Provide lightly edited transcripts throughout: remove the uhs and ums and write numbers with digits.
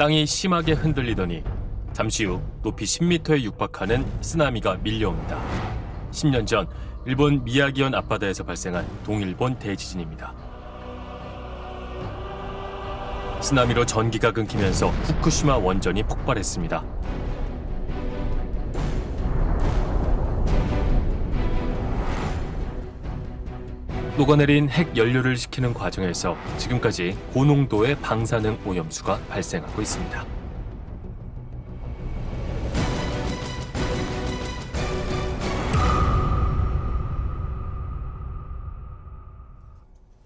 땅이 심하게 흔들리더니 잠시 후 높이 10m에 육박하는 쓰나미가 밀려옵니다. 10년 전 일본 미야기현 앞바다에서 발생한 동일본 대지진입니다. 쓰나미로 전기가 끊기면서 후쿠시마 원전이 폭발했습니다. 녹아내린 핵연료를 식히는 과정에서 지금까지 고농도의 방사능 오염수가 발생하고 있습니다.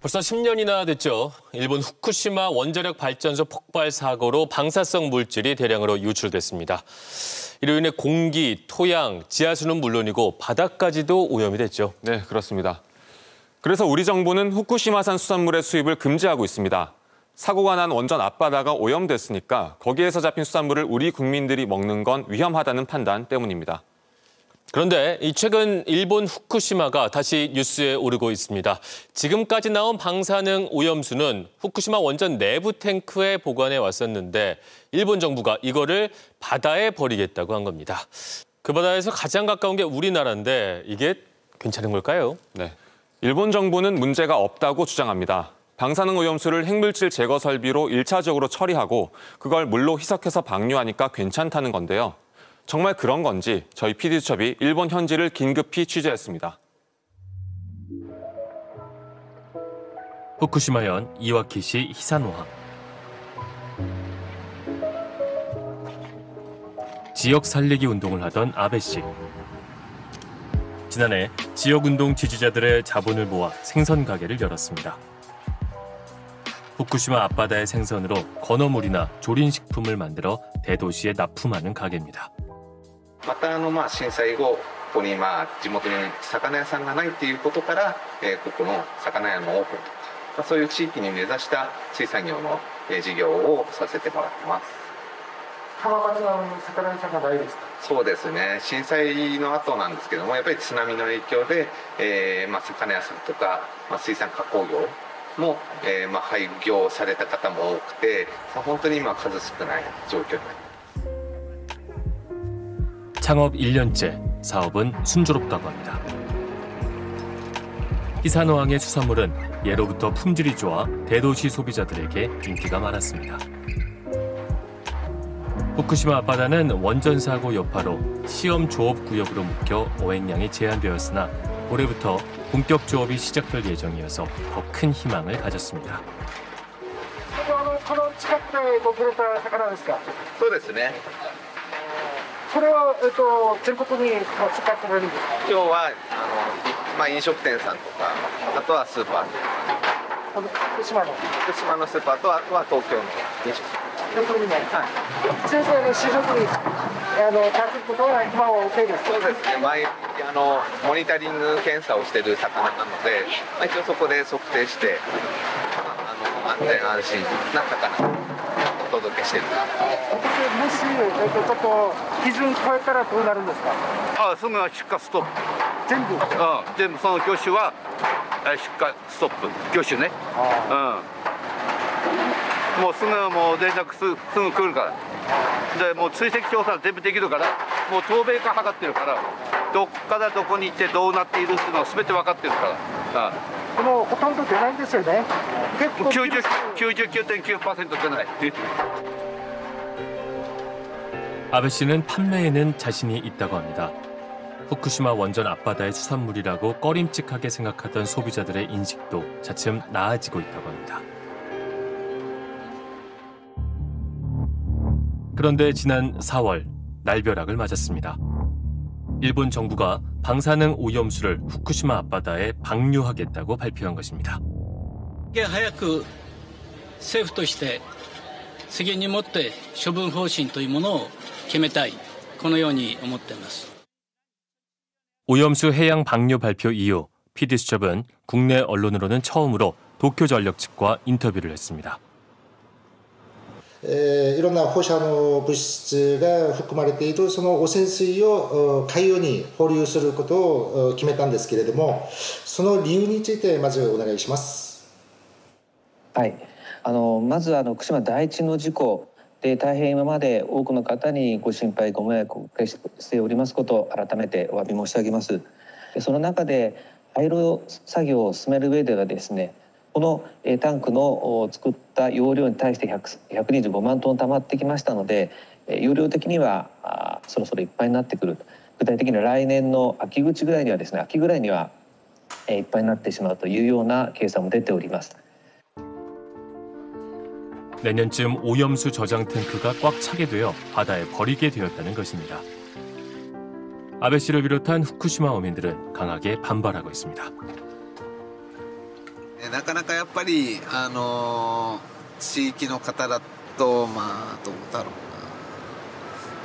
벌써 10년이나 됐죠. 일본 후쿠시마 원자력 발전소 폭발 사고로 방사성 물질이 대량으로 유출됐습니다. 이로 인해 공기, 토양, 지하수는 물론이고 바다까지도 오염이 됐죠. 네, 그렇습니다. 그래서 우리 정부는 후쿠시마산 수산물의 수입을 금지하고 있습니다. 사고가 난 원전 앞바다가 오염됐으니까 거기에서 잡힌 수산물을 우리 국민들이 먹는 건 위험하다는 판단 때문입니다. 그런데 최근 일본 후쿠시마가 다시 뉴스에 오르고 있습니다. 지금까지 나온 방사능 오염수는 후쿠시마 원전 내부 탱크에 보관해 왔었는데 일본 정부가 이거를 바다에 버리겠다고 한 겁니다. 그 바다에서 가장 가까운 게 우리나라인데 이게 괜찮은 걸까요? 네. 일본 정부는 문제가 없다고 주장합니다. 방사능 오염수를 핵물질 제거 설비로 1차적으로 처리하고 그걸 물로 희석해서 방류하니까 괜찮다는 건데요. 정말 그런 건지 저희 PD수첩이 일본 현지를 긴급히 취재했습니다. 후쿠시마현 이와키시 히사노하. 지역 살리기 운동을 하던 아베 씨. 지난해 지역운동 지지자들의 자본을 모아 생선 가게를 열었습니다. 후쿠시마 앞바다의 생선으로 건어물이나 조린 식품을 만들어 대도시에 납품하는 가게입니다. 창업 1년째, 사업은 순조롭다고 합니다. 히사노항의 수산물은 예로부터 품질이 좋아 대도시 소비자들에게 인기가 많았습니다. 후쿠시마 앞바다는 원전 사고 여파로 시험 조업 구역으로 묶여 어획량이 제한되었으나 올해부터 본격 조업이 시작될 예정이어서 더 큰 희망을 가졌습니다. 아베 씨는 판매에는 자신이 있다고 합니다. 후쿠시마 원전 앞바다의 수산물이라고 꺼림칙하게 생각하던 소비자들의 인식도 차츰 나아지고 있다고 합니다. 그런데 지난 4월 날벼락을 맞았습니다. 일본 정부가 방사능 오염수를 후쿠시마 앞바다에 방류하겠다고 발표한 것입니다. 오염수 해양 방류 발표 이후 PD수첩은 국내 언론으로는 처음으로 도쿄전력 측과 인터뷰를 했습니다. いろんな放射の物質が含まれているその汚染水を海洋に放流することを決めたんですけれども、その理由についてまずお願いします。はい。まず福島第一の事故で大変今まで多くの方にご心配ご迷惑をおかけしておりますことを改めてお詫び申し上げます。その中で廃炉作業を進める上ではですね、このタンクの作った容量に対して125万トン溜まってきましたので、容量的にはそろそろいっぱいになってくる。具体的には来年の秋口ぐらいにはですね、秋ぐらいにはいっぱいになってしまうというような計算も出ております。 내년쯤 오염수 저장 탱크가 꽉 차게 되어 바다에 버리게 되었다는 것입니다. 아베 씨를 비롯한 후쿠시마 어민들은 강하게 반발하고 있습니다. なかなかやっぱり地域の方だとまあどうだろうなま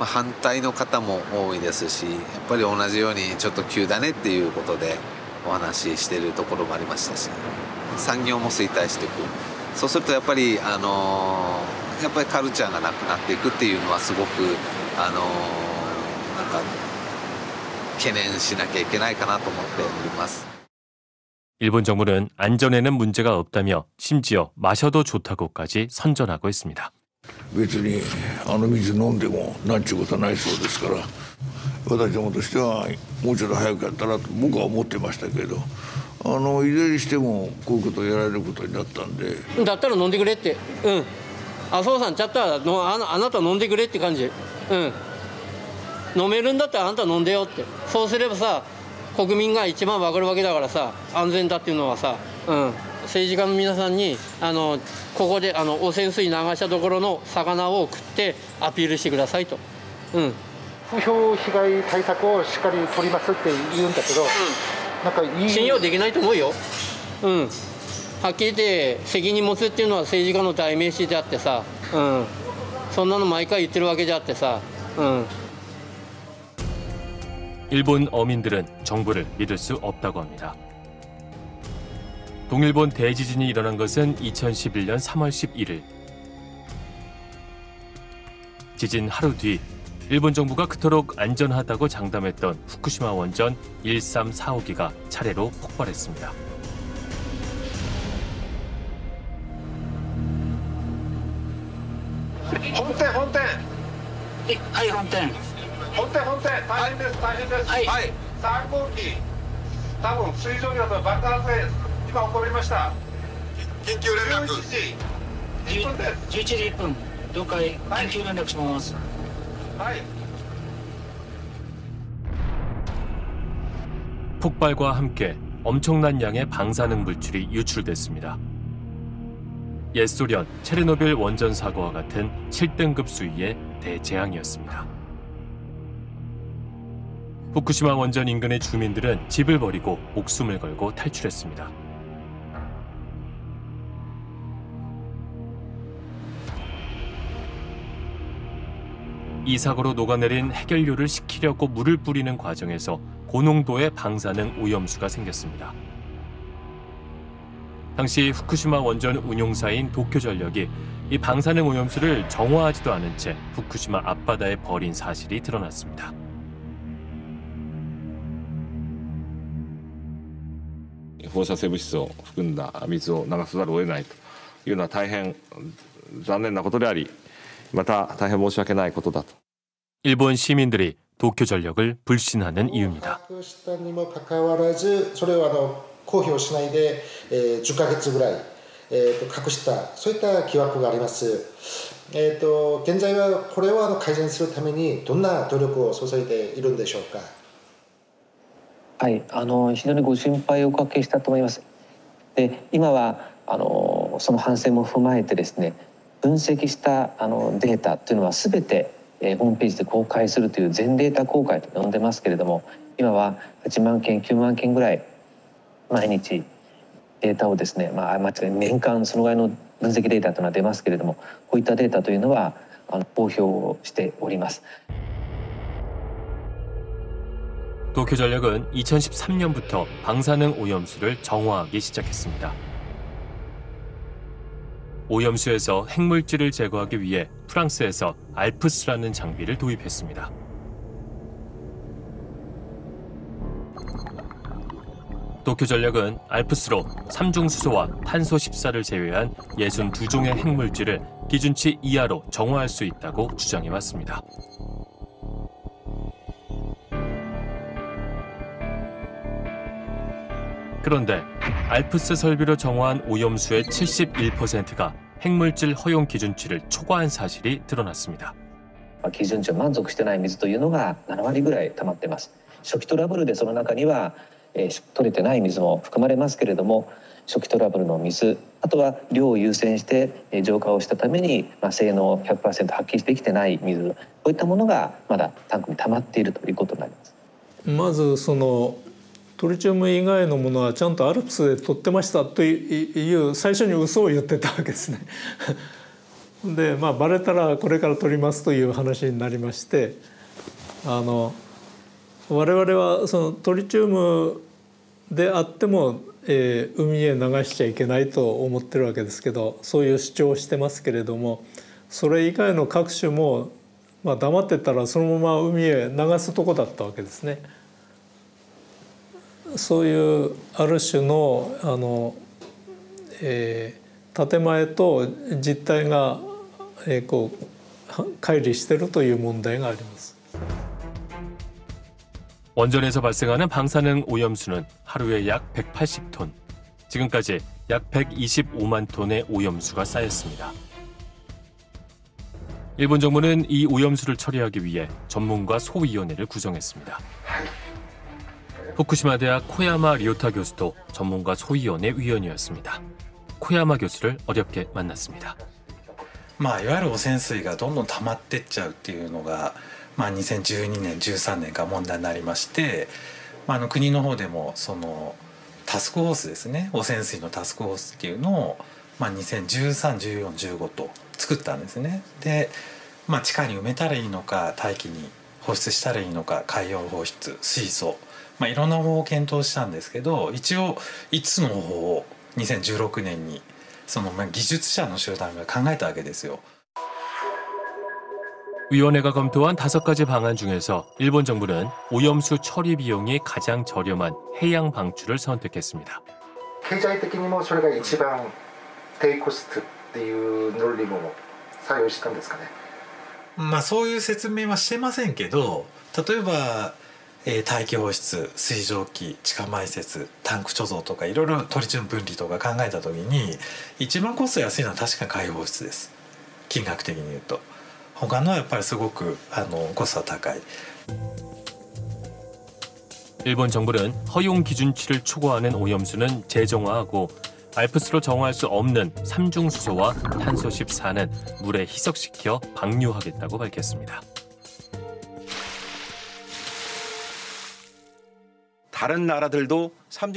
あ反対の方も多いですしやっぱり同じようにちょっと急だねっていうことでお話ししているところもありましたし産業も衰退していく。 そうするとやっぱりカルチャーがなくなっていくっていうのはすごくなんか懸念しなきゃいけないかなと思っております。일본정부는안전에는문제가없다며심지어마셔도좋다고까지선전하고있습니다別にあの水飲んでもなんちゅうことはないそうですから、私どもとしてはもうちょっと早くやったらと僕は思ってましたけど。 いずれにしてもこういうことをやられることになったんで、だったら飲んでくれって、うん、麻生さんちゃったらあなた飲んでくれって感じ、うん、飲めるんだったらあんた飲んでよって、そうすればさ国民が一番分かるわけだからさ、安全だっていうのはさ、うん、政治家の皆さんにここで汚染水流したところの魚を食ってアピールしてくださいと、うん、風評被害対策をしっかり取りますって言うんだけど、うん、 信用できないと思うよ、うん、はっきり言って責任持つっていうのは政治家の代名詞であってさ、うん、そんなの毎回言ってるわけであってさ、うん。일본어민들은정부를믿을수없다고합니다 동일본 대지진이 일어난 것은 2011년 3월 11일. 지진 하루 뒤 일본 정부가 그토록 안전하다고 장담했던 후쿠시마 원전 1345기가 차례로 폭발했습니다. 네, はい. 폭발과 함께 엄청난 양의 방사능 물질이 유출됐습니다. 옛 소련 체르노빌 원전 사고와 같은 7등급 수위의 대재앙이었습니다. 후쿠시마 원전 인근의 주민들은 집을 버리고 목숨을 걸고 탈출했습니다. 이 사고로 녹아내린 핵연료를 식히려고 물을 뿌리는 과정에서 고농도의 방사능 오염수가 생겼습니다. 당시 후쿠시마 원전 운용사인 도쿄전력이 이 방사능 오염수를 정화하지도 않은 채 후쿠시마 앞바다에 버린 사실이 드러났습니다. 방사성物質を含んだ水を流さざるを得ないというのは大変残念なことであり 일본 시민들이 도쿄전력을 불신하는 이유입니다. 네, 分析したデータというのは全てホームページで公開するという全データ公開と呼んでますけれども、今は8万件9万件ぐらい毎日データをですね、まあ年間そのぐらいの分析データというのは出ますけれども、こういったデータというのは公表しております。 도쿄전력은 2013년부터 방사능 오염수를 정화하기 시작했습니다. 오염수에서 핵물질을 제거하기 위해 프랑스에서 알프스라는 장비를 도입했습니다. 도쿄전력은 알프스로 삼중수소와 탄소 14를 제외한 62종의 핵물질을 기준치 이하로 정화할 수 있다고 주장해왔습니다. 그런데 알프스 설비로 정화한 오염수의 71%가 핵물질 허용 기준치를 초과한 사실이 드러났습니다. 基準値を満足してない水というのが7割ぐらい溜まっています。初期トラブルでその中には、取れてない水も含まれますけれども、初期トラブルの水、あとは量を優先して浄化をしたために性能を100%発揮できてない水、こういったものがまだタンクに溜まっているということになります。 トリチウム以外のものはちゃんとアルプスで取ってましたという最初に嘘を言ってたわけですね。でまあバレたらこれから取りますという話になりまして、我々はそのトリチウムであっても、海へ流しちゃいけないと思ってるわけですけど、そういう主張をしてますけれども、それ以外の各種も、まあ、黙ってたらそのまま海へ流すとこだったわけですね。 そういうある種の建前と実態が、こう乖離しているという問題があります。 원전에서 발생하는 방사능 오염수는 하루에 약 180톤. 지금까지 약 125만 톤의 오염수가 쌓였습니다. 일본 정부는 이 오염수를 처리하기 위해 전문가 소위원회를 구성했습니다. 후쿠시마 대학 코야마 리오타 교수도 전문가 소위원회 위원이었습니다. 코야마 교수를 어렵게 만났습니다. いわゆる汚染水がどんどん溜まってっちゃうっていうのが、2012年、13年が問題になりまして、国の方でもそのタスクフォースですね、汚染水のタスクフォースっていうのを2013、14、15と作ったんですね。で、地下に埋めたらいいのか、大気に放出したらいいのか、海洋放出、水素 いろんな方法を検討したんですけど、一応5つの方法を2016年にその技術者の集団が考えたわけですよ。 위원회가 검토한 5가지 방안 중에서 일본 정부는 오염수 처리 비용이 가장 저렴한 해양 방출을 선택했습니다. 경제적으로도 그게 가장 저렴한 논리를 사용했습니까? 그런 설명은 하지 않았습니다. 大気放出、水蒸気、地下埋設、タンク貯蔵とかいろいろトリチウム分離とか考えた時に一番コスト安いのは確か海洋放出です。金額的に言うと他のはやっぱりすごくコストが高い。일본정부는허용기준치를초과하는오염수는재정화하고알프스로정화할수없는삼중수소와탄소14는물에희석시켜방류하겠다고밝혔습니다 다른 나라들도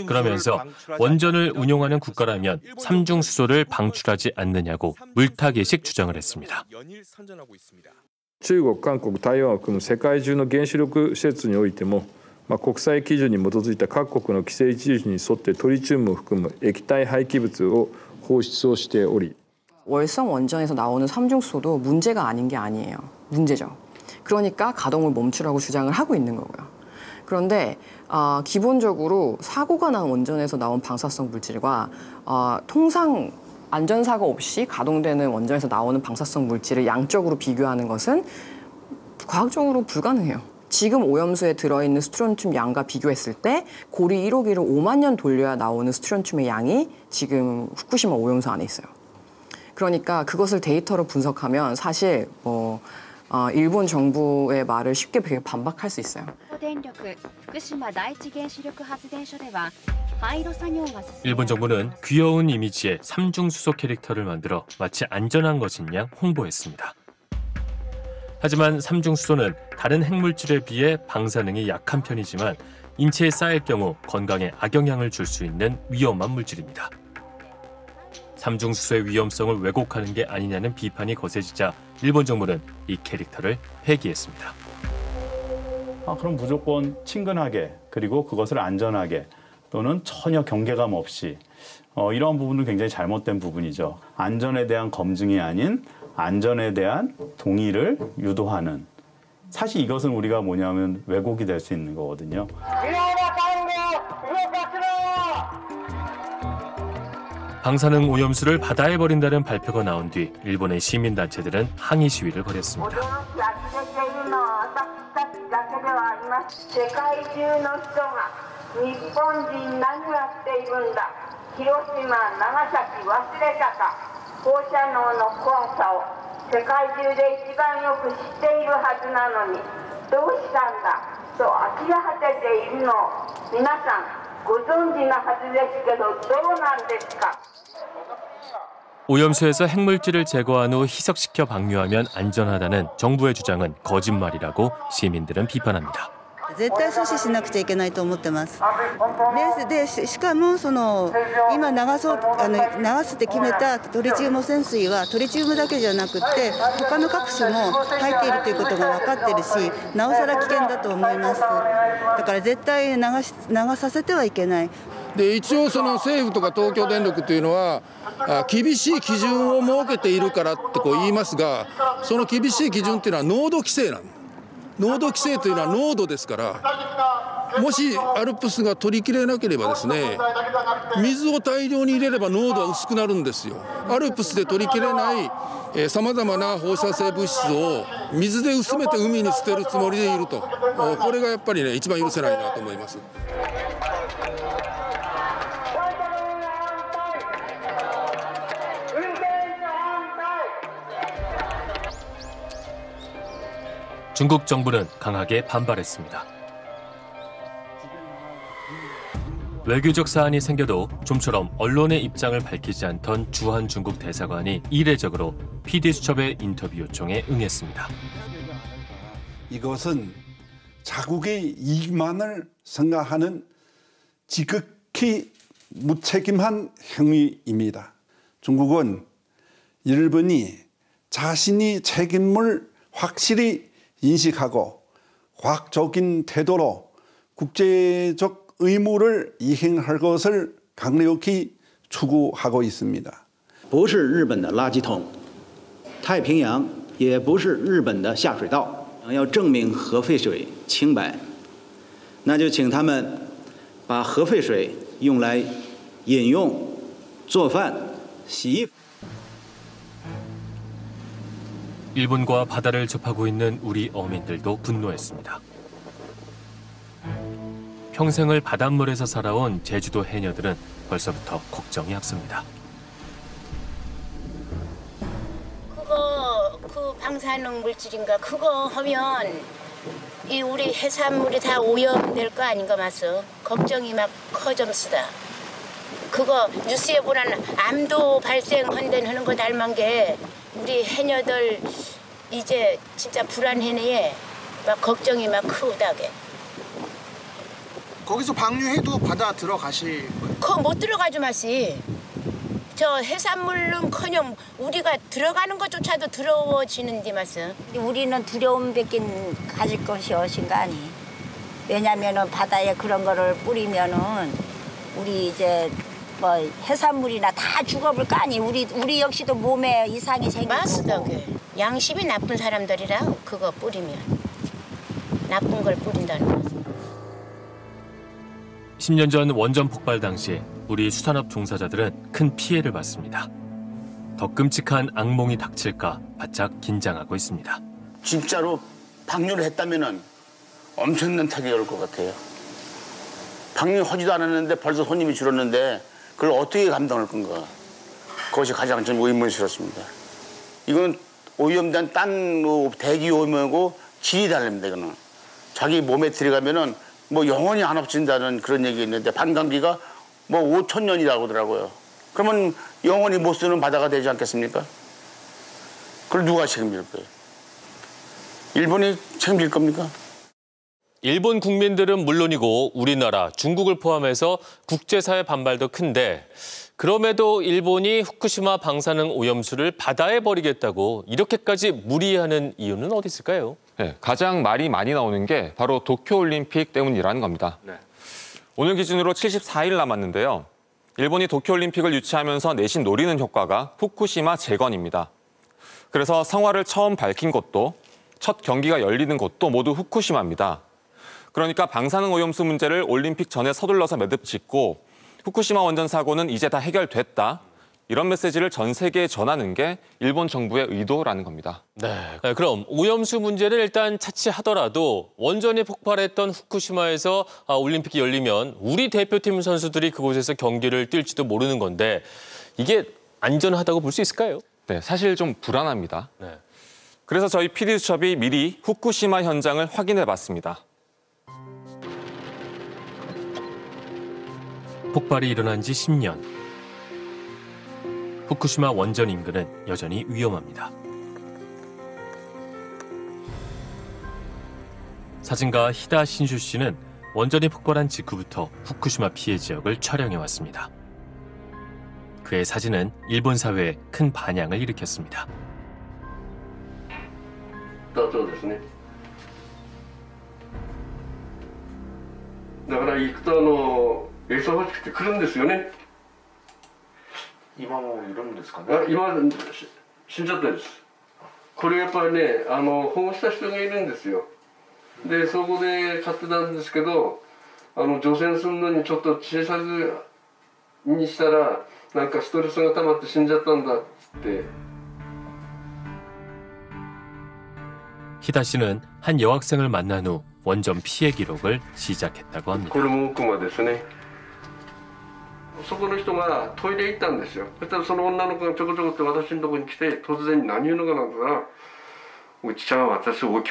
그러면서 원전을 운용하는 국가라면 삼중수소를 방출하지 않느냐고 물타기식 주장을 했습니다. 중국, 한국, 타이완을 含む世界中の原子力施設においても、国際基準に基づいた各国の規制基準に沿ってトリチウムを含む液体廃棄物を放出しており、 월성 원전에서 나오는 삼중수소도 문제가 아닌 게 아니에요. 문제죠. 그러니까 가동을 멈추라고 주장을 하고 있는 거고요. 그런데 기본적으로 사고가 난 원전에서 나온 방사성 물질과 통상 안전사고 없이 가동되는 원전에서 나오는 방사성 물질을 양적으로 비교하는 것은 과학적으로 불가능해요. 지금 오염수에 들어있는 스트론튬 양과 비교했을 때 고리 1호기를 5만 년 돌려야 나오는 스트론튬의 양이 지금 후쿠시마 오염수 안에 있어요. 그러니까 그것을 데이터로 분석하면 사실 뭐 일본 정부의 말을 쉽게 반박할 수 있어요. 일본 정부는 귀여운 이미지의 삼중수소 캐릭터를 만들어 마치 안전한 것인 양 홍보했습니다. 하지만 삼중수소는 다른 핵물질에 비해 방사능이 약한 편이지만 인체에 쌓일 경우 건강에 악영향을 줄 수 있는 위험한 물질입니다. 삼중수소의 위험성을 왜곡하는 게 아니냐는 비판이 거세지자 일본 정부는 이 캐릭터를 폐기했습니다. 그럼 무조건 친근하게 그리고 그것을 안전하게 또는 전혀 경계감 없이 이런 부분은 굉장히 잘못된 부분이죠. 안전에 대한 검증이 아닌 안전에 대한 동의를 유도하는 사실 이것은 우리가 뭐냐면 왜곡이 될 수 있는 거거든요. 방사능 오염수를 바다에 버린다는 발표가 나온 뒤 일본의 시민단체들은 항의 시위를 벌였습니다. 오염수에서 핵물질을 제거한 후 희석시켜 방류하면 안전하다는 정부의 주장은 거짓말이라고 시민들은 비판합니다. 絶対阻止しなくちゃいけないと思ってます。ですしかもその今流そうあの流すって決めたトリチウム先水はトリチウムだけじゃなくて他の各種も入っているということが分かってるしなおさら危険だと思います。だから絶対流させてはいけない。 一応その政府とか東京電力っていうのは厳しい基準を設けているからってこう言いますが、その厳しい基準っていうのは濃度規制なんです。濃度規制というのは濃度ですから、もしアルプスが取りきれなくればですね、水を大量に入れれば濃度は薄くなるんですよ。アルプスで取りきれないさまざまな放射性物質を水で薄めて海に捨てるつもりでいると、これがやっぱりね一番許せないなと思います。 중국 정부는 강하게 반발했습니다. 외교적 사안이 생겨도 좀처럼 언론의 입장을 밝히지 않던 주한 중국 대사관이 이례적으로 PD수첩의 인터뷰 요청에 응했습니다. 이것은 자국의 이익만을 생각하는 지극히 무책임한 행위입니다. 중국은 일본이 자신이 책임을 확실히 인식하고 과학적인 태도로 국제적 의무를 이행할 것을 강력히 추구하고 있습니다. 不是日本的垃圾桶，太平洋也不是日本的下水道。要证明核废水清白，那就请他们把核废水用来饮用、做饭、洗衣服。 일본과 바다를 접하고 있는 우리 어민들도 분노했습니다. 평생을 바닷물에서 살아온 제주도 해녀들은 벌써부터 걱정이 앞섭니다. 그거 그 방사능 물질인가 그거 하면 이 우리 해산물이 다 오염될 거 아닌가 맞소? 걱정이 막 커점수다. 그거 뉴스에 보면 암도 발생한다는 거 닮은 게. 우리 해녀들 이제 진짜 불안해네. 막 걱정이 막 크다게. 거기서 방류해도 바다 들어가시. 거 못 들어가죠 마시. 저 해산물은커녕 우리가 들어가는 것조차도 두려워지는디 마스. 우리는 두려움밖에 가질 것이 어신가 아니. 왜냐면은 바다에 그런 거를 뿌리면은 우리 이제. 뭐 해산물이나 다 죽어볼 거 아니. 우리 역시도 몸에 이상이 생기고. 양심이 나쁜 사람들이라 그거 뿌리면 나쁜 걸 뿌린다는 거죠. 10년 전 원전 폭발 당시 우리 수산업 종사자들은 큰 피해를 봤습니다. 더 끔찍한 악몽이 닥칠까 바짝 긴장하고 있습니다. 진짜로 방류를 했다면은 엄청난 타격이 올 것 같아요. 방류하지도 않았는데 벌써 손님이 줄었는데. 그걸 어떻게 감당할 건가? 그것이 가장 좀 의문스럽습니다. 이건 오염된 딴 대기 오염하고 질이 다릅니다. 이거는 자기 몸에 들어가면은 뭐 영원히 안 없진다는 그런 얘기 있는데 반감기가 뭐 5,000년이라고 하더라고요. 그러면 영원히 못 쓰는 바다가 되지 않겠습니까? 그걸 누가 책임질 거예요? 일본이 책임질 겁니까? 일본 국민들은 물론이고 우리나라, 중국을 포함해서 국제사회 반발도 큰데 그럼에도 일본이 후쿠시마 방사능 오염수를 바다에 버리겠다고 이렇게까지 무리하는 이유는 어디 있을까요? 네, 가장 말이 많이 나오는 게 바로 도쿄올림픽 때문이라는 겁니다. 네. 오늘 기준으로 74일 남았는데요. 일본이 도쿄올림픽을 유치하면서 내신 노리는 효과가 후쿠시마 재건입니다. 그래서 성화를 처음 밝힌 곳도 첫 경기가 열리는 곳도 모두 후쿠시마입니다. 그러니까 방사능 오염수 문제를 올림픽 전에 서둘러서 매듭 짓고 후쿠시마 원전 사고는 이제 다 해결됐다. 이런 메시지를 전 세계에 전하는 게 일본 정부의 의도라는 겁니다. 네, 그럼 오염수 문제를 일단 차치하더라도 원전이 폭발했던 후쿠시마에서 올림픽이 열리면 우리 대표팀 선수들이 그곳에서 경기를 뛸지도 모르는 건데 이게 안전하다고 볼 수 있을까요? 네, 사실 좀 불안합니다. 네. 그래서 저희 PD수첩이 미리 후쿠시마 현장을 확인해봤습니다. 폭발이 일어난 지 10년. 후쿠시마 원전 인근은 여전히 위험합니다. 사진가 히다 신슈 씨는 원전이 폭발한 직후부터 후쿠시마 피해 지역을 촬영해왔습니다. 그의 사진은 일본 사회에 큰 반향을 일으켰습니다. 히다 씨는 한 여학생을 만난 후 원전 피해 기록을 시작했다고 합니다.そこの人がトイレ行ったんですよ。そしたらその女の子がちょこちょこって私のところに来て突然何言うのかなんて言われたんですよ。私はその女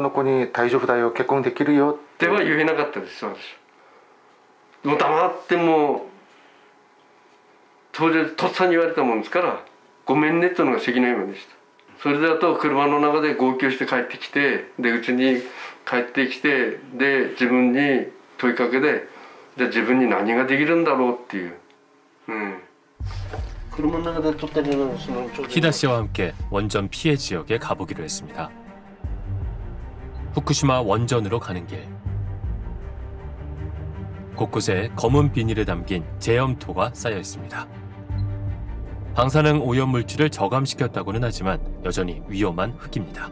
の子に大丈夫だよ結婚できるよっては言えなかったです。私 히다 씨와 함께 원전 피해 지역에 가보기로 했습니다. 후쿠시마 원전으로 가는 길. 곳곳에 검은 비닐에 담긴 제염토가 쌓여 있습니다. 방사능 오염 물질을 저감시켰다고는 하지만 여전히 위험한 흙입니다.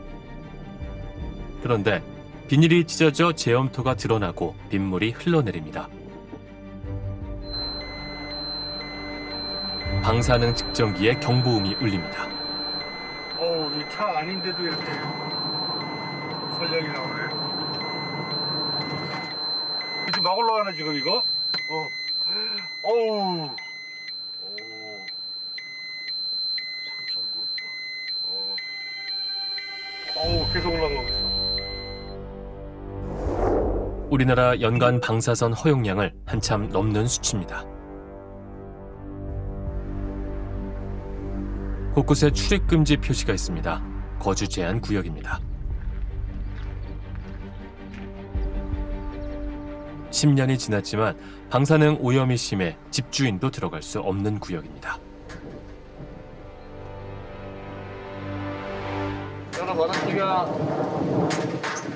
그런데 비닐이 찢어져 제염토가 드러나고 빗물이 흘러내립니다. 방사능 측정기에 경보음이 울립니다. 이 차 아닌데도 이렇게 설령이 나오네요. 지금 막 올라가네 지금 이거. 어우. 3.9. 어우 계속 올라가고 있어. 우리나라 연간 방사선 허용량을 한참 넘는 수치입니다. 곳곳에 출입 금지 표시가 있습니다. 거주 제한 구역입니다. 10년이 지났지만 방사능 오염이 심해 집주인도 들어갈 수 없는 구역입니다.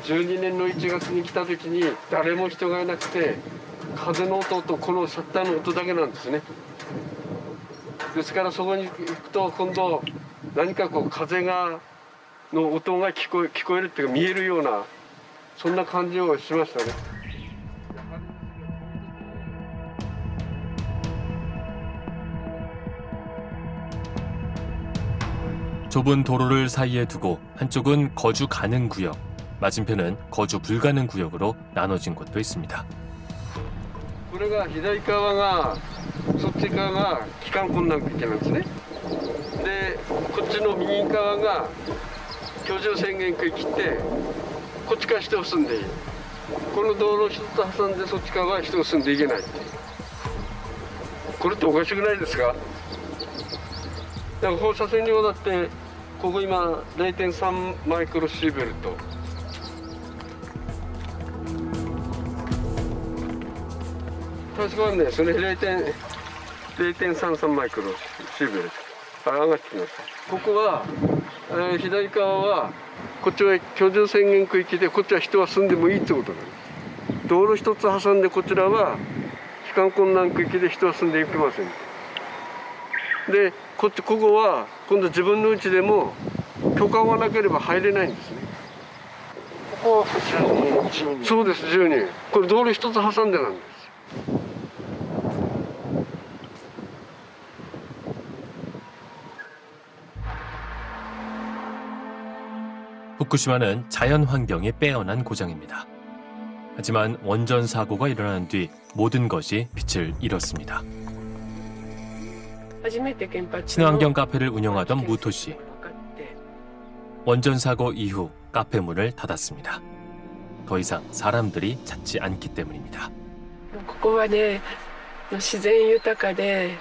저는 12年の1月に来た時に誰も人がいなくて風の音とこのシャッターの音だけなんですね。ですからそこに行くと今度何かこう風がの音が聞こえるっていうか見えるようなそんな感じをしましたね。 좁은 도로를 사이에 두고 한쪽은 거주 가능 구역, 맞은편은 거주 불가능 구역으로 나눠진 곳도 있습니다. 우리가 히다이가와가 소치가와 기간 권난 구역이었는데, 근데 그쪽의 미인가와가 교조 선언 구역인데, 그쪽가 시도 쓴데, 이 도로 시도 하선데 소치가와 시도 쓴데 이게 나이. 그것도 오가시고 나이ですか? 放射線量だって ここ今 0.3 마이크로시벨트. 다시 왔네. 0.33 마이크로시벨트. 上がってきました。ここは左側はこっちは居住制限区域でこっちは人が住んでもいいってことなんです。道路一つ挟んでこちらは帰還困難区域で人は住んでいけません。でここは今度自分の家でも許可がなければ入れないんですね。ここは10人。そうです10人。これ道路一つ挟んでなんです。 후쿠시마는 자연 환경이 빼어난 고장입니다. 하지만 원전 사고가 일어난 뒤 모든 것이 빛을 잃었습니다. 친환경 카페를 운영하던 무토 씨. 원전 사고 이후 카페 문을 닫았습니다. 더 이상 사람들이 찾지 않기 때문입니다. 여기는 자연이 풍부하고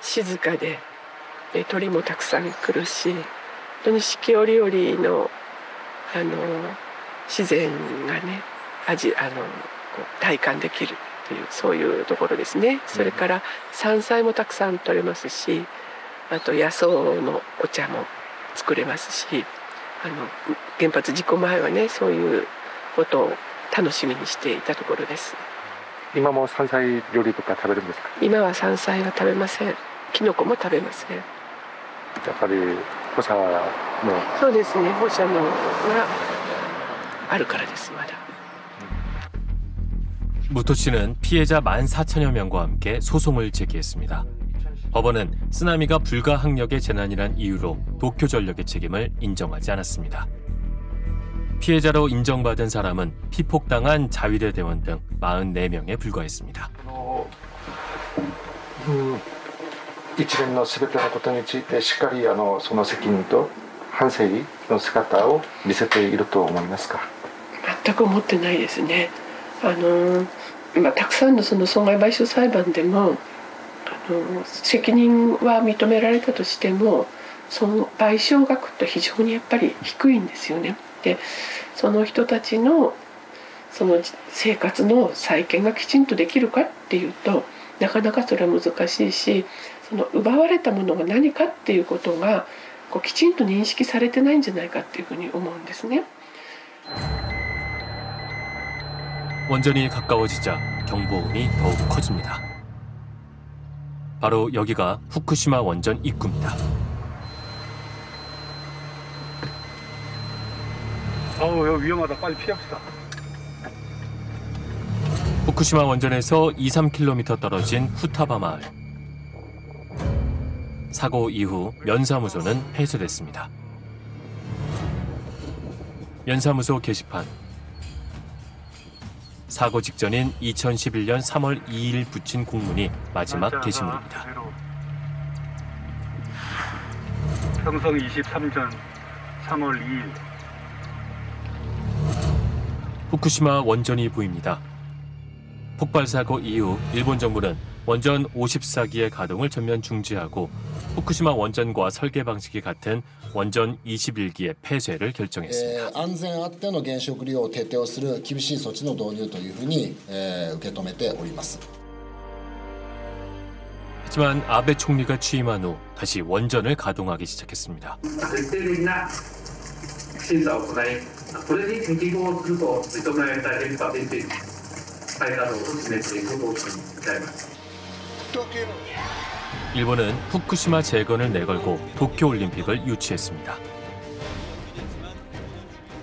시즈카고鳥も たくさん来るし 四季折々の 自然がね味、こう体感できるっていうそういうところですね。それから山菜もたくさん採れますし、あと野草のお茶も作れますし、原発事故前はねそういうこと楽しみにしていたところです。今も山菜料理とか食べるんですか？今は山菜が食べません。 무토 씨는 피해자 14,000여 명과 함께 소송을 제기했습니다. 법원은 쓰나미가 불가 항력의 재난이란 이유로 도쿄전력의 책임을 인정하지 않았습니다. 피해자로 인정받은 사람은 피폭당한 자위대 대원 등 44명에 불과했습니다. 일련의 모든 것에 대해 신뢰히 그 책임과 反省の姿を見せていると思いますか？全く思ってないですね。あの今たくさんのその損害賠償裁判でもその責任は認められたとしてもその賠償額と非常にやっぱり低いんですよね。でその人たちのその生活の再建がきちんとできるかっていうとなかなかそれは難しいし、その奪われたものが何かっていうことが きちんと認識されてないんじゃないかっていうふうに思うんですね。 원전이 가까워지자 경보음이 더욱 커집니다. 바로 여기가 후쿠시마 원전 입구입니다. 여기 위험하다. 빨리 피합시다. 후쿠시마 원전에서 2~3km 떨어진 후타바 마을. 사고 이후 면사무소는 폐쇄됐습니다. 면사무소 게시판. 사고 직전인 2011년 3월 2일 붙인 공문이 마지막 게시물입니다. 평성 23년 3월 2일. 후쿠시마 원전이 보입니다. 폭발 사고 이후 일본 정부는 원전 54기의 가동을 전면 중지하고 후쿠시마 원전과 설계 방식이 같은 원전 21기의 폐쇄를 결정했습니다. 하지만 아베 총리가 취임한 후 다시 원전을 가동하기 시작했습니다. 일본은 후쿠시마 재건을 내걸고 도쿄올림픽을 유치했습니다.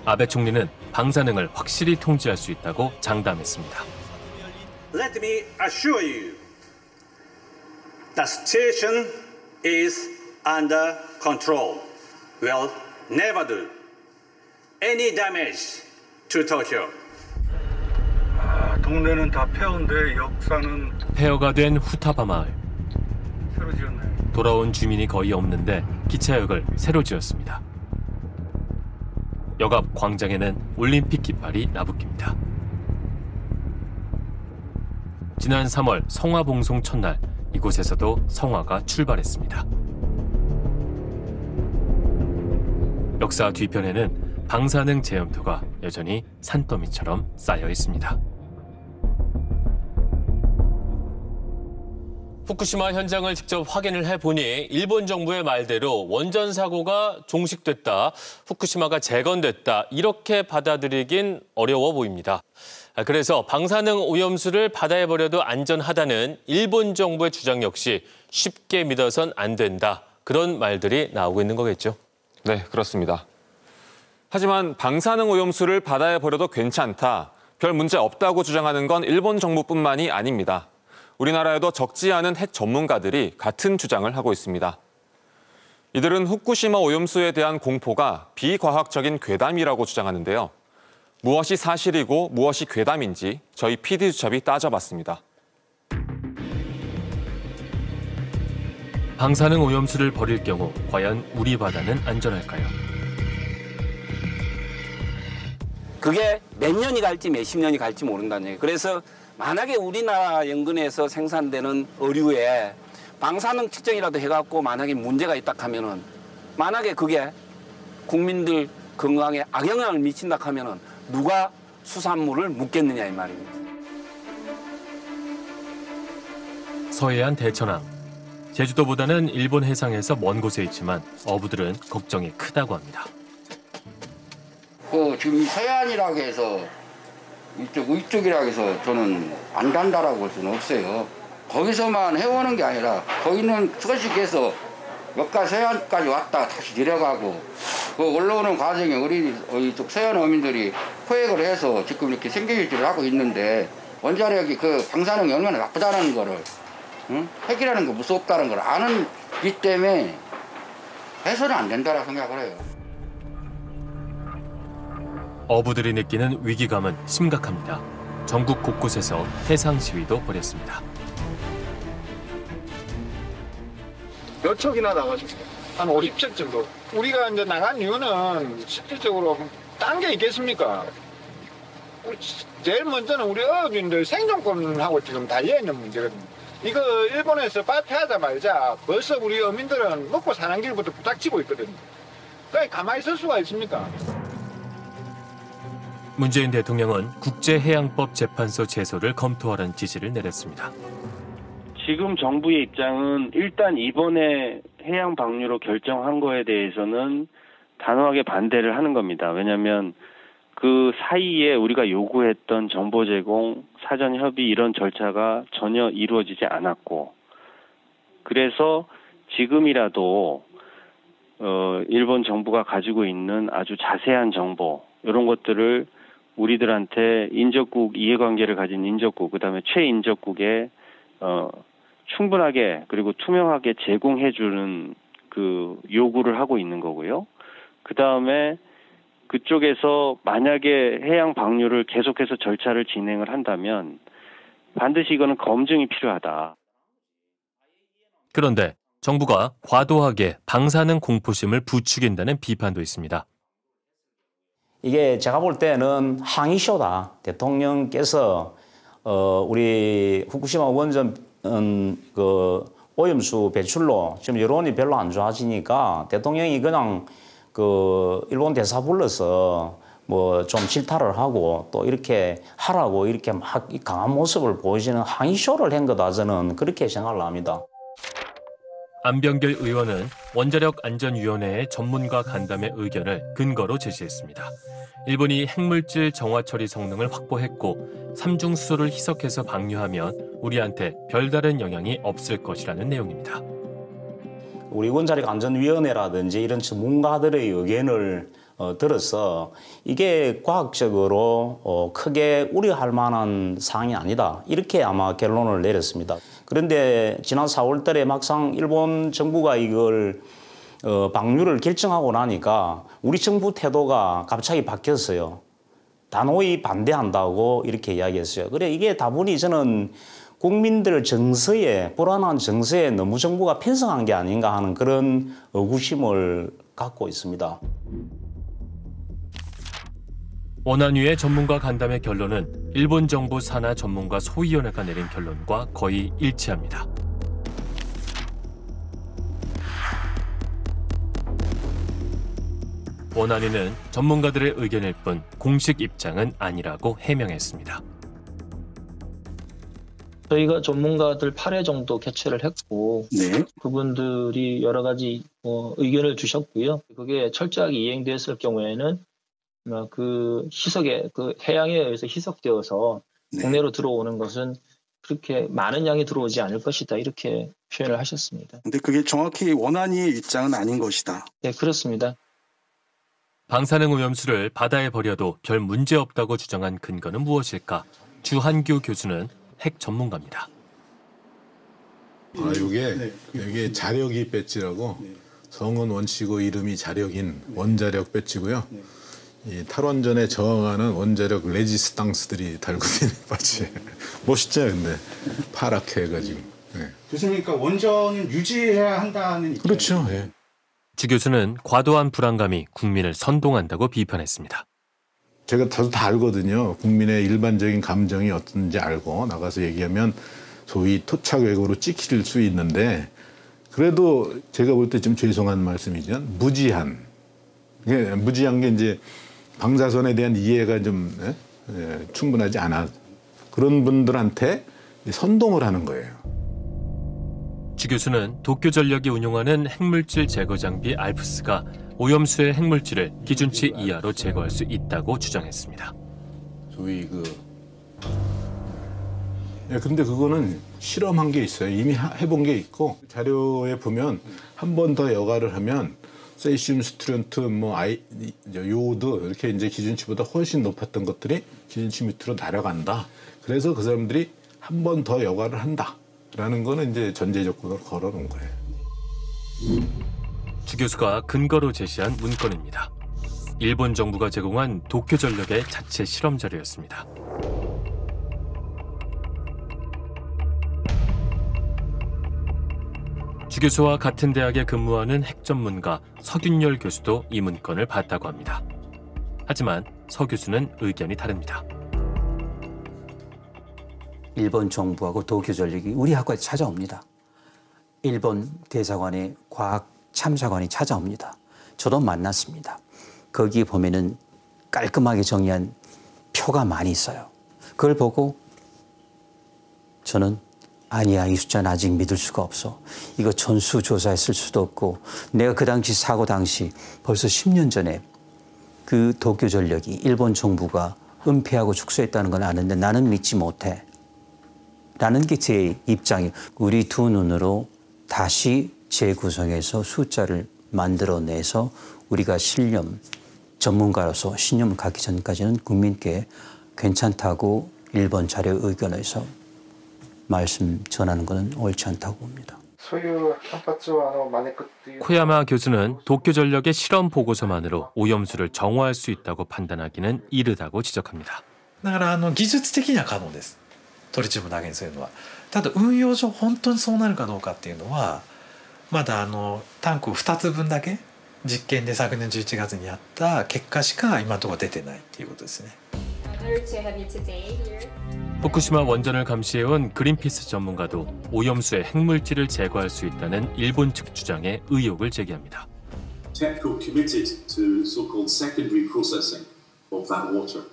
아베 총리는 방사능을 확실히 통제할 수 있다고 장담했습니다. Let me assure you, the situation is under control. We'll never do any damage to Tokyo. 동네는 다 폐허인데 역사는 폐허가 된 후타바 마을. 새로 지었나요? 돌아온 주민이 거의 없는데 기차역을 새로 지었습니다. 역 앞 광장에는 올림픽 깃발이 나부깁니다. 지난 3월 성화 봉송 첫날 이곳에서도 성화가 출발했습니다. 역사 뒤편에는 방사능 제염토가 여전히 산더미처럼 쌓여 있습니다. 후쿠시마 현장을 직접 확인을 해보니 일본 정부의 말대로 원전 사고가 종식됐다, 후쿠시마가 재건됐다 이렇게 받아들이긴 어려워 보입니다. 그래서 방사능 오염수를 바다에 버려도 안전하다는 일본 정부의 주장 역시 쉽게 믿어선 안 된다. 그런 말들이 나오고 있는 거겠죠. 네, 그렇습니다. 하지만 방사능 오염수를 바다에 버려도 괜찮다, 별 문제 없다고 주장하는 건 일본 정부뿐만이 아닙니다. 우리나라에도 적지 않은 핵 전문가들이 같은 주장을 하고 있습니다. 이들은 후쿠시마 오염수에 대한 공포가 비과학적인 괴담이라고 주장하는데요. 무엇이 사실이고 무엇이 괴담인지 저희 PD수첩이 따져봤습니다. 방사능 오염수를 버릴 경우 과연 우리 바다는 안전할까요? 그게 몇 년이 갈지 몇십 년이 갈지 모른다는 얘기예요. 그래서 만약에 우리나라 연근에서 생산되는 어류에 방사능 측정이라도 해갖고 만약에 문제가 있다 하면은, 만약에 그게 국민들 건강에 악영향을 미친다 하면은 누가 수산물을 묻겠느냐 이 말입니다. 서해안 대천항. 제주도보다는 일본 해상에서 먼 곳에 있지만 어부들은 걱정이 크다고 합니다. 지금 서해안이라고 해서 이쪽이라고 해서 저는 안 간다라고 할 수는 없어요. 거기서만 해오는 게 아니라 거기는 소식해서 몇 가지 서해안까지 왔다 다시 내려가고 그 올라오는 과정에 우리 이쪽 서해안 어민들이 포획을 해서 지금 이렇게 생계유지를 하고 있는데, 원자력이 그 방사능이 얼마나 나쁘다는 거를, 핵이라는 거 무섭다는 걸 아는 이 때문에 해서는 안 된다라고 생각을 해요. 어부들이 느끼는 위기감은 심각합니다. 전국 곳곳에서 해상 시위도 벌였습니다. 몇 척이나 나가셨어요? 한 50척 정도. 우리가 이제 나간 이유는 실질적으로 딴 게 있겠습니까? 제일 먼저는 우리 어민들 생존권하고 지금 달려있는 문제거든요. 이거 일본에서 발표하자 말자 벌써 우리 어민들은 먹고 사는 길부터 부닥치고 있거든요. 그러니까 가만히 있을 수가 있습니까? 문재인 대통령은 국제해양법 재판소 제소를 검토하라는 지시를 내렸습니다. 지금 정부의 입장은 일단 이번에 해양 방류로 결정한 거에 대해서는 단호하게 반대를 하는 겁니다. 왜냐하면 그 사이에 우리가 요구했던 정보 제공, 사전 협의 이런 절차가 전혀 이루어지지 않았고, 그래서 지금이라도 일본 정부가 가지고 있는 아주 자세한 정보, 이런 것들을 우리들한테 인접국, 이해관계를 가진 인접국, 그다음에 최인접국에 충분하게 그리고 투명하게 제공해주는 그 요구를 하고 있는 거고요. 그다음에 그쪽에서 만약에 해양 방류를 계속해서 절차를 진행을 한다면 반드시 이거는 검증이 필요하다. 그런데 정부가 과도하게 방사능 공포심을 부추긴다는 비판도 있습니다. 이게 제가 볼 때는 항의쇼다. 대통령께서 우리 후쿠시마 원전 그 오염수 배출로 지금 여론이 별로 안 좋아지니까 대통령이 그냥 그 일본 대사 불러서 뭐 좀 질타를 하고 또 이렇게 하라고 이렇게 막 강한 모습을 보이시는 항의쇼를 한 거다, 저는 그렇게 생각을 합니다. 안병길 의원은 원자력안전위원회의 전문가 간담회 의견을 근거로 제시했습니다. 일본이 핵물질 정화 처리 성능을 확보했고 삼중수소를 희석해서 방류하면 우리한테 별다른 영향이 없을 것이라는 내용입니다. 우리 원자력안전위원회라든지 이런 전문가들의 의견을 들어서 이게 과학적으로 크게 우려할 만한 사항이 아니다, 이렇게 아마 결론을 내렸습니다. 그런데 지난 4월달에 막상 일본 정부가 이걸 방류를 결정하고 나니까 우리 정부 태도가 갑자기 바뀌었어요. 단호히 반대한다고 이렇게 이야기했어요. 그래, 이게 다분히 저는 국민들 정서에, 불안한 정서에 너무 정부가 편성한 게 아닌가 하는 그런 의구심을 갖고 있습니다. 원안위의 전문가 간담회 결론은 일본 정부 산하 전문가 소위원회가 내린 결론과 거의 일치합니다. 원안위는 전문가들의 의견일 뿐 공식 입장은 아니라고 해명했습니다. 저희가 전문가들 8회 정도 개최를 했고 네. 그분들이 여러 가지 의견을 주셨고요. 그게 철저하게 이행됐을 경우에는 그 희석에 그 해양에 의해서 희석되어서 네. 국내로 들어오는 것은 그렇게 많은 양이 들어오지 않을 것이다 이렇게 표현을 하셨습니다. 근데 그게 정확히 원안위의 입장은 아닌 것이다. 네, 그렇습니다. 방사능 오염수를 바다에 버려도 별 문제 없다고 주장한 근거는 무엇일까? 주한규 교수는 핵 전문가입니다. 아, 이게 자력이 배치라고 성은 원치고 이름이 자력인 원자력 배치고요. 이 탈원전에 저항하는 원자력 레지스탕스들이 달고 있는 바지. 멋있죠, 근데 파랗게 해가지고. 네. 교수님이니까 원전은 유지해야 한다는. 그렇죠. 예. 주 교수는 과도한 불안감이 국민을 선동한다고 비판했습니다. 제가 저도 다 알거든요. 국민의 일반적인 감정이 어떤지 알고 나가서 얘기하면 소위 토착 외고로 찍힐 수 있는데 그래도 제가 볼 때 좀 죄송한 말씀이지만 무지한. 무지한 게 이제 방사선에 대한 이해가 좀 충분하지 않아 그런 분들한테 선동을 하는 거예요. 주 교수는 도쿄전력이 운용하는 핵물질 제거 장비 알프스가 오염수의 핵물질을 기준치 이하로 제거할 수 있다고 주장했습니다. 소위 근데 그거는 실험한 게 있어요. 이미 해본 게 있고 자료에 보면 한 번 더 여과를 하면. 세슘, 스트론튬, 요오드 이렇게 이제 기준치보다 훨씬 높았던 것들이 기준치 밑으로 날아간다. 그래서 그 사람들이 한 번 더 여과를 한다라는 거는 이제 전제 조건으로 걸어놓은 거예요. 주 교수가 근거로 제시한 문건입니다. 일본 정부가 제공한 도쿄전력의 자체 실험 자료였습니다. 주 교수와 같은 대학에 근무하는 핵 전문가 서균열 교수도 이 문건을 봤다고 합니다. 하지만 서 교수는 의견이 다릅니다. 일본 정부하고 도쿄전력이 우리 학과에 찾아옵니다. 일본 대사관의 과학 참사관이 찾아옵니다. 저도 만났습니다. 거기 보면은 깔끔하게 정리한 표가 많이 있어요. 그걸 보고 저는 아니야, 이 숫자는 아직 믿을 수가 없어. 이거 전수조사했을 수도 없고 내가 그 당시 사고 당시 벌써 10년 전에 그 도쿄전력이 일본 정부가 은폐하고 축소했다는 건 아는데 나는 믿지 못해. 라는 게 제 입장이에요. 우리 두 눈으로 다시 재구성해서 숫자를 만들어내서 우리가 신념, 전문가로서 신념을 갖기 전까지는 국민께 괜찮다고 일본 자료 의견에서 말씀 전하는 것은 옳지 않다고 봅니다. 코야마 교수는 도쿄전력의 실험 보고서만으로 오염수를 정화할 수 있다고 판단하기는 이르다고 지적합니다. 기술적으로는 가능합니다. 트리튬을 방출하는 것은. 다만 운용상 정말 그럴까どうかっていうのは まだタンク 2つ分だけ 実験で 작년 11月に やった 結果しか今のところ出てないっていうことですね. 후쿠시마 원전을 감시해온 그린피스 전문가도 오염수의 핵물질을 제거할 수 있다는 일본 측 주장에 의혹을 제기합니다. TEPCO committed to so-called secondary processing of that water.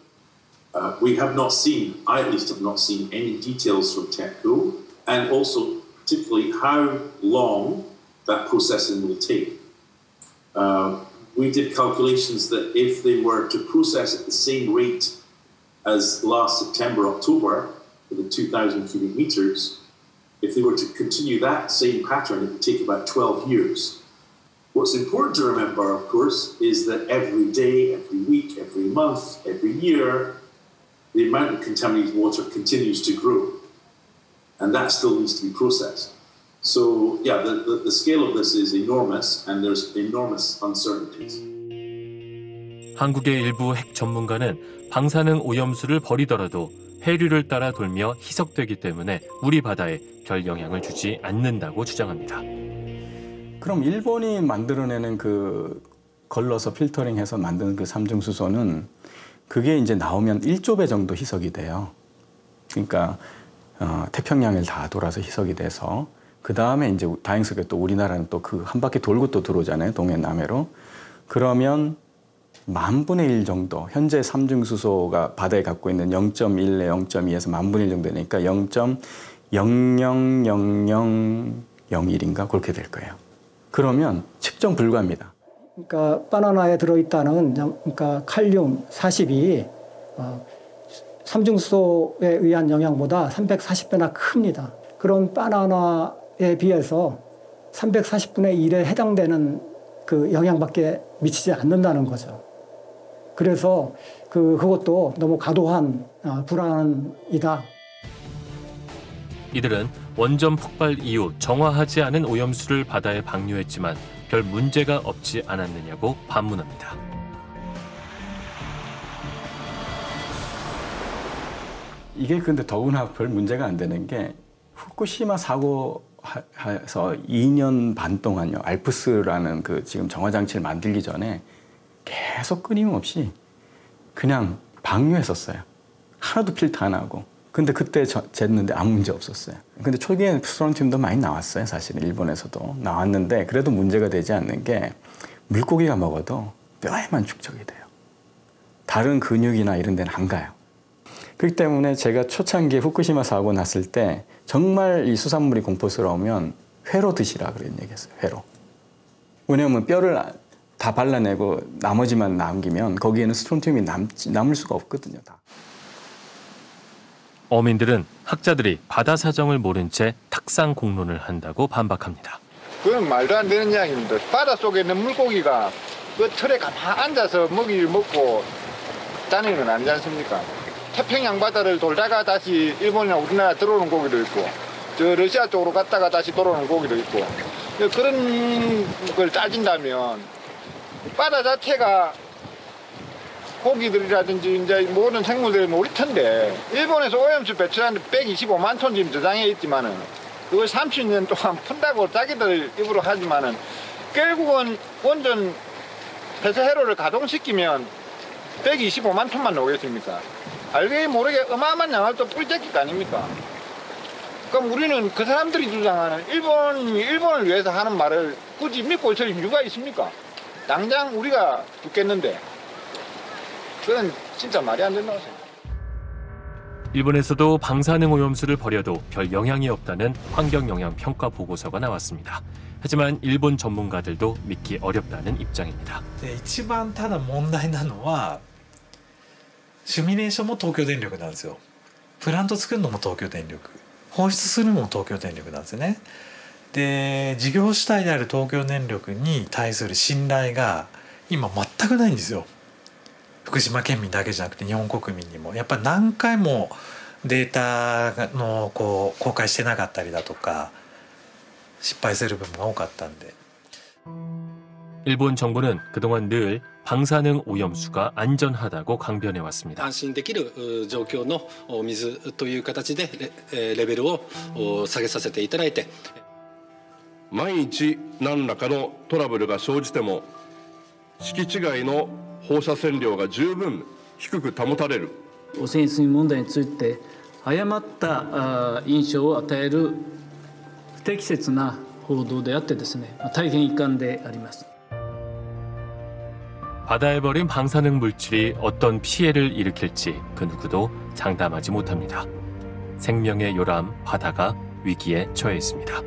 We have not seen, I at least have not seen any details from TEPCO, and also particularly how long that processing will take. We did calculations that if they were to process at the same rate as last September, October, for the 2,000 cubic meters, if they were to continue that same pattern, it would take about 12 years. What's important to remember, of course, is that every day, every week, every month, every year, the amount of contaminated water continues to grow, and that still needs to be processed. So, yeah, the scale of this is enormous, and there's enormous uncertainties. 한국의 일부 핵 전문가는 방사능 오염수를 버리더라도 해류를 따라 돌며 희석되기 때문에 우리 바다에 별 영향을 주지 않는다고 주장합니다. 그럼 일본이 만들어내는 그 걸러서 필터링해서 만든 그 삼중수소는 그게 이제 나오면 1조 배 정도 희석이 돼요. 그러니까 태평양을 다 돌아서 희석이 돼서 그 다음에 이제 다행스럽게 또 우리나라는 또 그 한 바퀴 돌고 또 들어오잖아요. 동해 남해로. 그러면 10,000분의 1 정도, 현재 삼중수소가 바다에 갖고 있는 0.1에 0.2에서 10,000분의 1 정도 되니까 0.1 0.0001인가 그렇게 될 거예요. 그러면 측정 불가입니다. 그러니까 바나나에 들어있다는 그러니까 칼륨 40이 삼중수소에 의한 영향보다 340배나 큽니다. 그런 바나나에 비해서 340분의 1에 해당되는 그 영향밖에 미치지 않는다는 거죠. 그래서 그것도 너무 과도한 불안이다. 이들은 원전 폭발 이후 정화하지 않은 오염수를 바다에 방류했지만 별 문제가 없지 않았느냐고 반문합니다. 이게 근데 더구나 별 문제가 안 되는 게 후쿠시마 사고에서 2년 반 동안요. 알프스라는 그 지금 정화장치를 만들기 전에 계속 끊임없이 그냥 방류했었어요. 하나도 필터 안 하고. 근데 그때 쟀는데 아무 문제 없었어요. 근데 초기에 스트론튬도 많이 나왔어요. 사실 일본에서도 나왔는데 그래도 문제가 되지 않는 게 물고기가 먹어도 뼈에만 축적이 돼요. 다른 근육이나 이런 데는 안 가요. 그렇기 때문에 제가 초창기에 후쿠시마 사고 났을 때 정말 이 수산물이 공포스러우면 회로 드시라 그런 얘기했어요. 회로. 왜냐하면 뼈를 다 발라내고 나머지만 남기면 거기에는 스트론튬이 남을 수가 없거든요. 다. 어민들은 학자들이 바다 사정을 모른 채 탁상 공론을 한다고 반박합니다. 그건 말도 안 되는 이야기입니다. 바다 속에 있는 물고기가 그 틀에 가만 앉아서 먹이를 먹고 다니는 건 아니지 않습니까? 태평양 바다를 돌다가 다시 일본이나 우리나라 들어오는 고기도 있고 저 러시아 쪽으로 갔다가 다시 돌아오는 고기도 있고 그런 걸 따진다면 바다 자체가 고기들이라든지 이제 모든 생물들이 우리 텐데 일본에서 오염수 배출하는 125만 톤 지금 저장해 있지만은 그걸 30년 동안 푼다고 자기들 입으로 하지만은 결국은 원전 폐쇄 회로를 가동시키면 125만 톤만 나오겠습니까? 알게 모르게 어마어마한 양을 또 뿌리쳤기 아닙니까? 그럼 우리는 그 사람들이 주장하는 일본을 위해서 하는 말을 굳이 믿고 있을 이유가 있습니까? 당장 우리가 죽겠는데. 그건 진짜 말이 안 된다고 생각합니다. 일본에서도 방사능 오염수를 버려도 별 영향이 없다는 환경영향평가 보고서가 나왔습니다. 하지만 일본 전문가들도 믿기 어렵다는 입장입니다. 一番ただ問題なのはシミュレーションも東京電力なんですよ。プラント作るのも東京電力。放出するのも東京電力なんですね。で、事業主体である東京電力に対する信頼が今全くないんですよ。 福島県民だけじゃなくて日本国民にもやっぱ何回もデータのこう公開してなかったりだとか失敗する部分が多かったんで。일본정부는그동안늘방사능오염수가안전하다고강변해왔습니다安心できる状況の水という形でレベルを下げさせていただいて。毎日何らかのトラブルが生じても敷地外の放射線量が十分低く保たれる。汚染水問題について誤った印象を与える不適切な報道であってですね、大変遺憾であります。바다에버린방사능물질이어떤피해를일으킬지그누구도장담하지못합니다생명의요람바다가위기에처해있습니다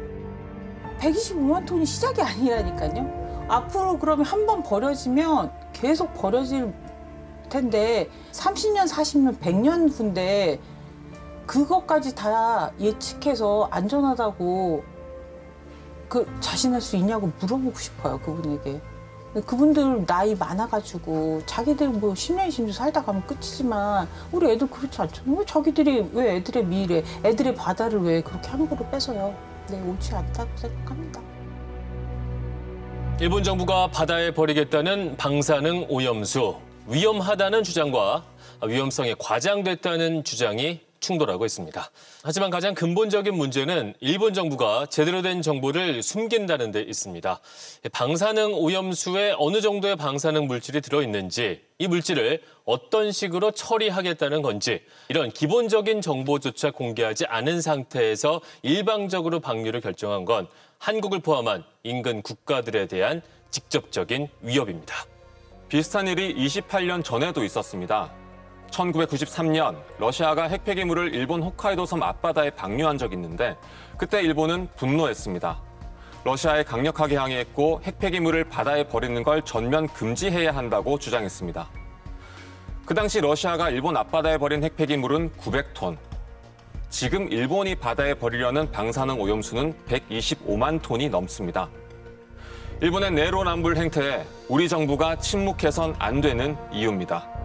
125만 톤이 시작이 아니라니까요. 앞으로 그러면 한 번 버려지면 계속 버려질 텐데 30년, 40년, 100년 후인데 그것까지 다 예측해서 안전하다고 자신할 수 있냐고 물어보고 싶어요, 그분에게. 그분들 나이 많아가지고 자기들 뭐 10년, 20년 살다 가면 끝이지만 우리 애들 그렇지 않잖아요. 왜 자기들이 왜 애들의 미래, 애들의 바다를 왜 그렇게 함부로 뺏어요? 네, 옳지 않다고 생각합니다. 일본 정부가 바다에 버리겠다는 방사능 오염수, 위험하다는 주장과 위험성에 과장됐다는 주장이 충돌하고 있습니다. 하지만 가장 근본적인 문제는 일본 정부가 제대로 된 정보를 숨긴다는 데 있습니다. 방사능 오염수에 어느 정도의 방사능 물질이 들어있는지, 이 물질을 어떤 식으로 처리하겠다는 건지, 이런 기본적인 정보조차 공개하지 않은 상태에서 일방적으로 방류를 결정한 건 한국을 포함한 인근 국가들에 대한 직접적인 위협입니다. 비슷한 일이 28년 전에도 있었습니다. 1993년 러시아가 핵폐기물을 일본 홋카이도섬 앞바다에 방류한 적이 있는데 그때 일본은 분노했습니다. 러시아에 강력하게 항의했고 핵폐기물을 바다에 버리는 걸 전면 금지해야 한다고 주장했습니다. 그 당시 러시아가 일본 앞바다에 버린 핵폐기물은 900톤. 지금 일본이 바다에 버리려는 방사능 오염수는 125만 톤이 넘습니다. 일본의 내로남불 행태에 우리 정부가 침묵해선 안 되는 이유입니다.